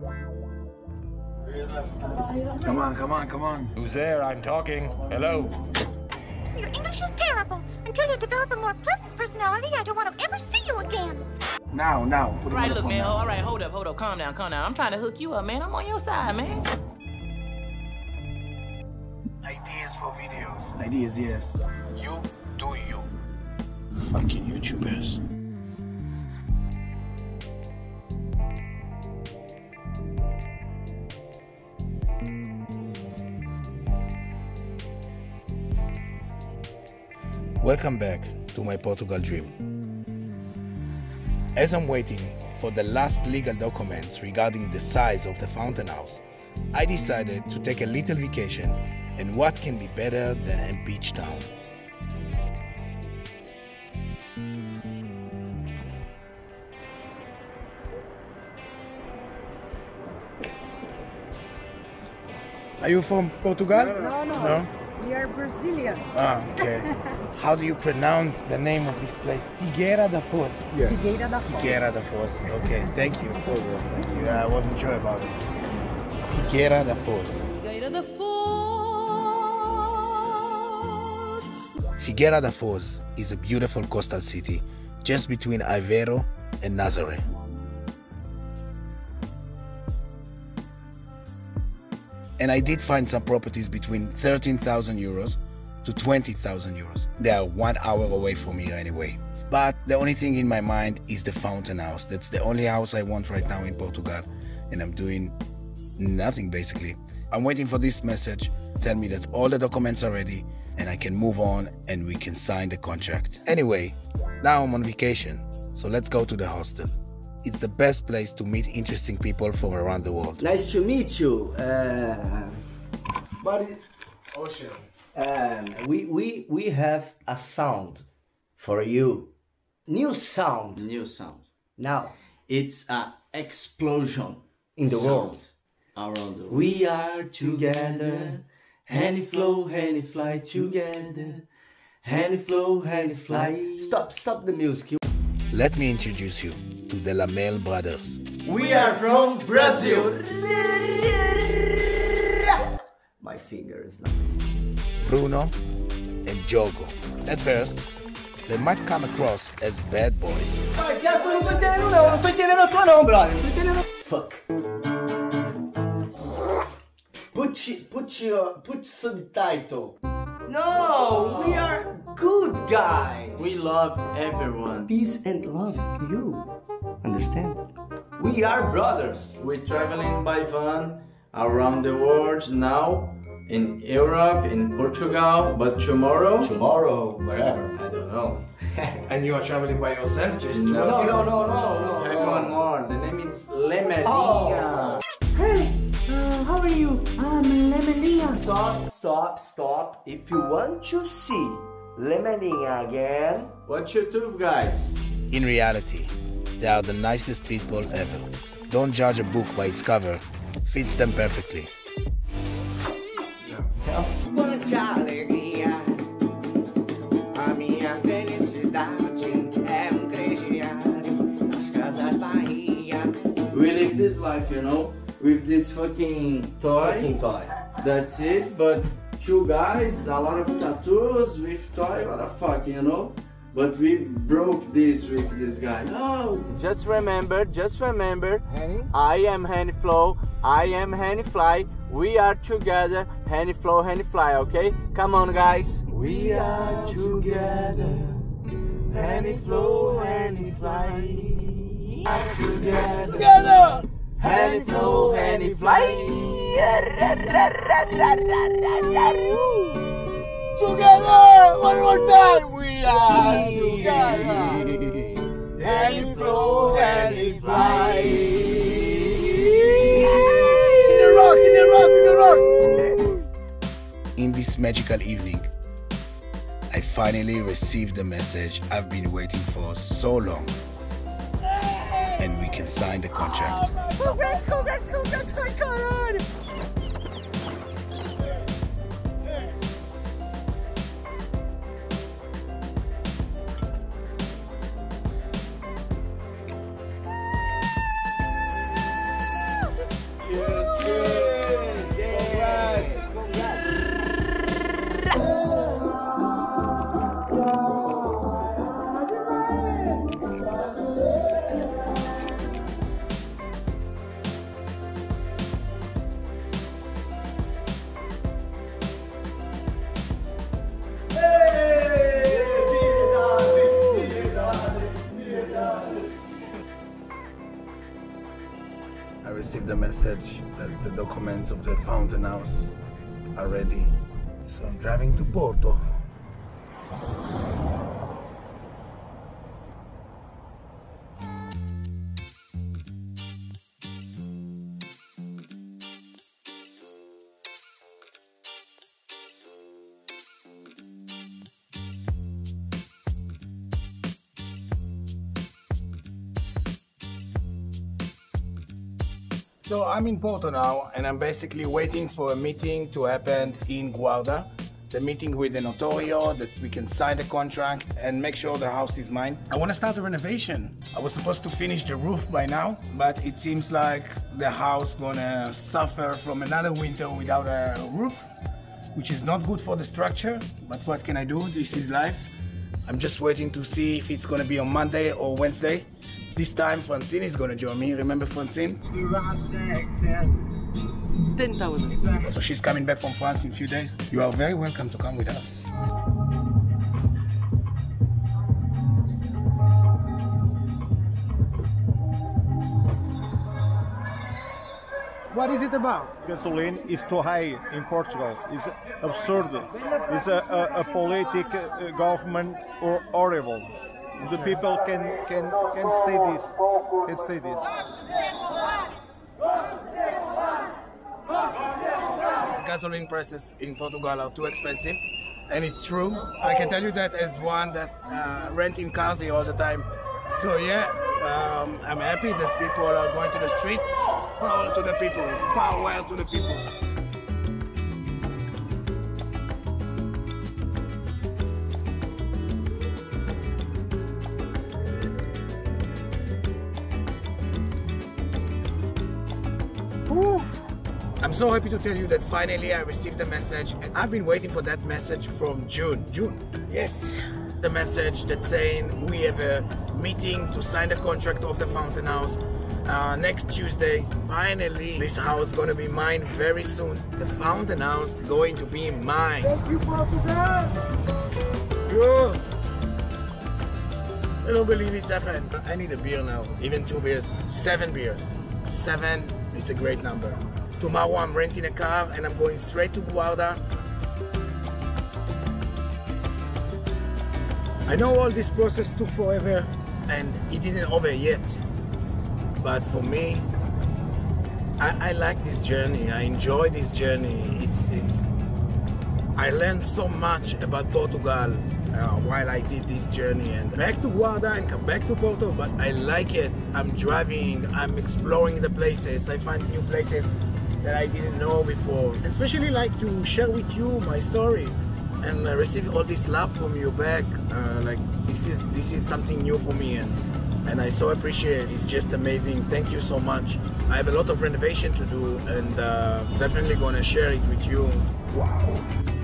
Come on, come on, come on. Who's there? I'm talking. Hello. Your English is terrible. Until you develop a more pleasant personality, I don't want to ever see you again. Now. All right, look, man. All right, hold up. Calm down. I'm trying to hook you up, man. I'm on your side, man. Ideas for videos. Ideas, yes. You do you. Fucking YouTubers. Welcome back to My Portugal Dream. As I'm waiting for the last legal documents regarding the size of the Fountain House, I decided to take a little vacation, and what can be better than a beach town. Are you from Portugal? No. We are Brazilian. Ah, okay. How do you pronounce the name of this place? Figueira da Foz. Yes. Figueira da Foz. Okay, thank you. Thank you. I wasn't sure about it. Figueira da Foz. Figueira da Foz is a beautiful coastal city just between Ivero and Nazareth. And I did find some properties between 13,000 euros to 20,000 euros. They are 1 hour away from here anyway. But the only thing in my mind is the Fountain House. That's the only house I want right now in Portugal, and I'm doing nothing basically. I'm waiting for this message, tell me that all the documents are ready and I can move on and we can sign the contract. Anyway, now I'm on vacation, so let's go to the hostel. It's the best place to meet interesting people from around the world. Nice to meet you. Ocean. We have a sound for you. New sound. Now it's an explosion in the world. Around the world. We are together. Honey flow, honey fly together. Honey flow, honey fly. Stop the music. Let me introduce you to the Lemela Brothers. We are from Brazil. My finger is not. Bruno and Diogo. At first, they might come across as bad boys. Fuck. Put subtitle. No, we are good guys. We love everyone. Peace and love, you understand? We are brothers. We're traveling by van around the world now, in Europe, in Portugal, but tomorrow, wherever, I don't know. And you are traveling by yourself, just No. I have one more. The name is Lemelinha. Hey. How are you? I'm Lemelinha. Stop. If you want to see Lemelinha again, watch YouTube, guys. In reality, they are the nicest people ever. Don't judge a book by its cover. Fits them perfectly. We live this life, you know? With this fucking toy. That's it, but two guys, a lot of tattoos with toy, what the fuck, you know? But we broke this with this guy. No! Just remember, Henny? I am Henny Flow, I am Henny Fly, we are together, Henny Flow, Henny Fly, okay? Come on, guys! We are together, Henny Flow, Henny Fly, we are together! Henny flow, henny fly. Together, one more time. We are together. Henny flow, henny fly. In the rock. In this magical evening, I finally received the message I've been waiting for so long. And we can sign the contract. Congrats, my God! I received a message that the documents of the Fountain House are ready. So I'm driving to Porto. So I'm in Porto now, and I'm basically waiting for a meeting to happen in Guarda. The meeting with the notario, that we can sign the contract and make sure the house is mine. I want to start the renovation. I was supposed to finish the roof by now, but it seems like the house gonna suffer from another winter without a roof, which is not good for the structure, but what can I do? This is life. I'm just waiting to see if it's gonna be on Monday or Wednesday. This time Francine is gonna join me. Remember Francine? 10,000. So she's coming back from France in a few days. You are very welcome to come with us. What is it about? Gasoline is too high in Portugal. It's absurd. It's a political government or horrible. The people can stay this. Can stay this. Gasoline prices in Portugal are too expensive, and it's true. I can tell you that as one that renting cars here all the time. So yeah, I'm happy that people are going to the street. Power to the people, power to the people. I'm so happy to tell you that finally I received the message, and I've been waiting for that message from June. June? Yes. The message that's saying we have a meeting to sign the contract of the Fountain House next Tuesday. Finally, this house is gonna be mine very soon. The Fountain House is going to be mine. Thank you, Portugal. Good. I don't believe it's happened. I need a beer now. Even 2 beers. 7 beers. 7. It's a great number. Tomorrow I'm renting a car and I'm going straight to Guarda. I know all this process took forever and it isn't over yet. But for me, I like this journey. I enjoy this journey. I learned so much about Portugal while I did this journey, and back to Guarda and come back to Porto, but I like it. I'm driving, I'm exploring the places, I find new places that I didn't know before. Especially like to share with you my story. And I receive all this love from you back. Like this is something new for me, and I so appreciate it. It's just amazing. Thank you so much. I have a lot of renovation to do, and definitely gonna share it with you. Wow.